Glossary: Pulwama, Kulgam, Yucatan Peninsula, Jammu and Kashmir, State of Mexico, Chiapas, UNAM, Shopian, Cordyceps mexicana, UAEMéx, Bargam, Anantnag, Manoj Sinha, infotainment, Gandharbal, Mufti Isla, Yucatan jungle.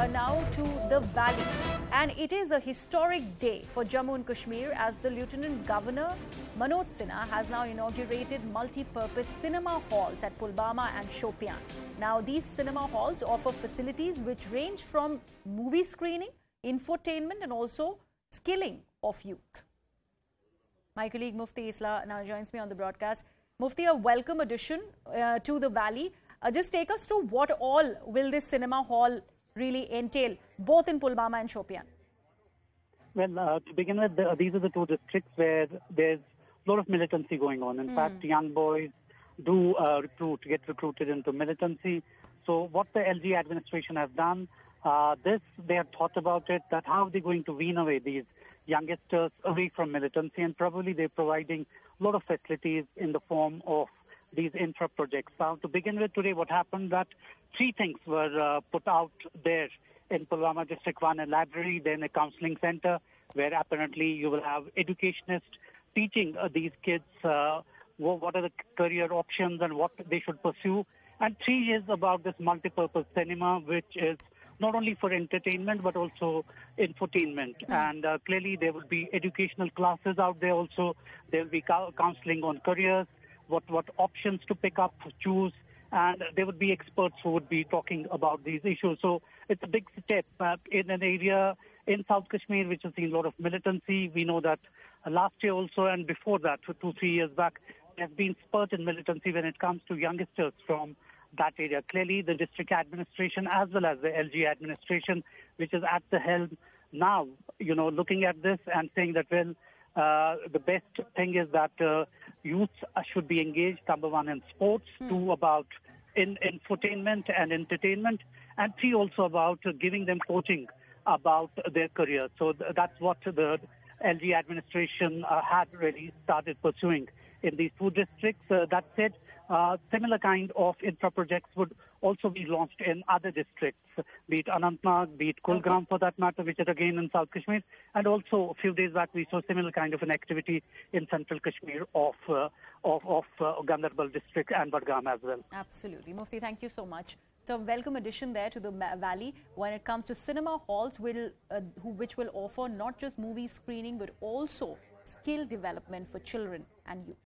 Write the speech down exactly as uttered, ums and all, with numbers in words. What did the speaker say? uh, now to the valley. And it is a historic day for Jammu and Kashmir as the Lieutenant Governor Manoj Sinha has now inaugurated multi-purpose cinema halls at Pulwama and Shopian. Now these cinema halls offer facilities which range from movie screening, infotainment and also skilling of youth. My colleague Mufti Isla now joins me on the broadcast. Mufti, a welcome addition uh, to the valley. Uh, just take us to what all will this cinema hall really entail, both in Pulwama and Shopian? Well, uh, to begin with, the, these are the two districts where there's a lot of militancy going on. In mm. fact, young boys do uh, recruit, get recruited into militancy. So what the L G administration has done, uh, this, they have thought about it, that how are they going to wean away these youngsters away from militancy, and probably they're providing a lot of facilities in the form of these infra projects. Now, to begin with today, what happened that three things were uh, put out there in Pulwama District one, a library, then a counseling center, where apparently you will have educationists teaching uh, these kids uh, what are the career options and what they should pursue. And three is about this multipurpose cinema, which is not only for entertainment, but also infotainment. Mm. And uh, clearly there will be educational classes out there also. There will be counseling on careers, what, what options to pick up, choose, and there would be experts who would be talking about these issues. So it's a big step uh, in an area in South Kashmir which has seen a lot of militancy. We know that uh, last year also and before that, two, three years back, there has been spurt in militancy when it comes to youngsters from that area. Clearly, the district administration as well as the L G administration, which is at the helm now, you know, looking at this and saying that, well, uh, the best thing is that uh, youth should be engaged, number one, in sports, mm. two, about in infotainment and entertainment, and three, also about uh, giving them coaching about their career. So th that's what the L G administration uh, had really started pursuing in these two districts. Uh, that said, uh, similar kind of infra projects would also be launched in other districts, be it Anantnag, be it Kulgam for that matter, which is again in South Kashmir. And also a few days back, we saw similar kind of an activity in Central Kashmir of, uh, of, of uh, Gandharbal district and Bargam as well. Absolutely. Mufti, thank you so much. So welcome addition there to the valley when it comes to cinema halls, will, uh, who, which will offer not just movie screening, but also skill development for children and youth.